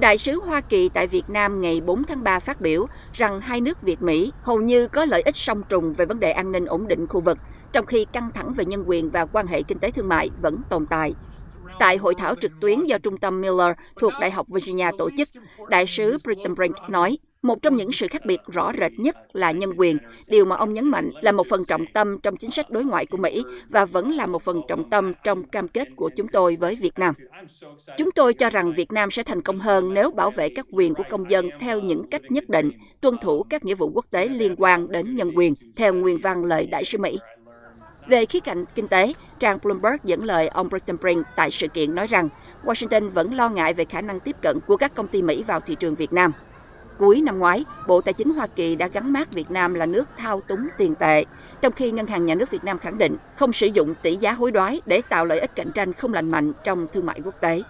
Đại sứ Hoa Kỳ tại Việt Nam ngày 4 tháng 3 phát biểu rằng hai nước Việt-Mỹ hầu như có lợi ích song trùng về vấn đề an ninh ổn định khu vực, trong khi căng thẳng về nhân quyền và quan hệ kinh tế thương mại vẫn tồn tại. Tại hội thảo trực tuyến do Trung tâm Miller thuộc Đại học Virginia tổ chức, Đại sứ Kritenbrink nói, một trong những sự khác biệt rõ rệt nhất là nhân quyền, điều mà ông nhấn mạnh là một phần trọng tâm trong chính sách đối ngoại của Mỹ và vẫn là một phần trọng tâm trong cam kết của chúng tôi với Việt Nam. Chúng tôi cho rằng Việt Nam sẽ thành công hơn nếu bảo vệ các quyền của công dân theo những cách nhất định, tuân thủ các nghĩa vụ quốc tế liên quan đến nhân quyền, theo nguyên văn lời Đại sứ Mỹ. Về khía cạnh kinh tế, trang Bloomberg dẫn lời ông Kritenbrink tại sự kiện nói rằng Washington vẫn lo ngại về khả năng tiếp cận của các công ty Mỹ vào thị trường Việt Nam. Cuối năm ngoái, Bộ Tài chính Hoa Kỳ đã gắn mác Việt Nam là nước thao túng tiền tệ, trong khi Ngân hàng Nhà nước Việt Nam khẳng định không sử dụng tỷ giá hối đoái để tạo lợi ích cạnh tranh không lành mạnh trong thương mại quốc tế.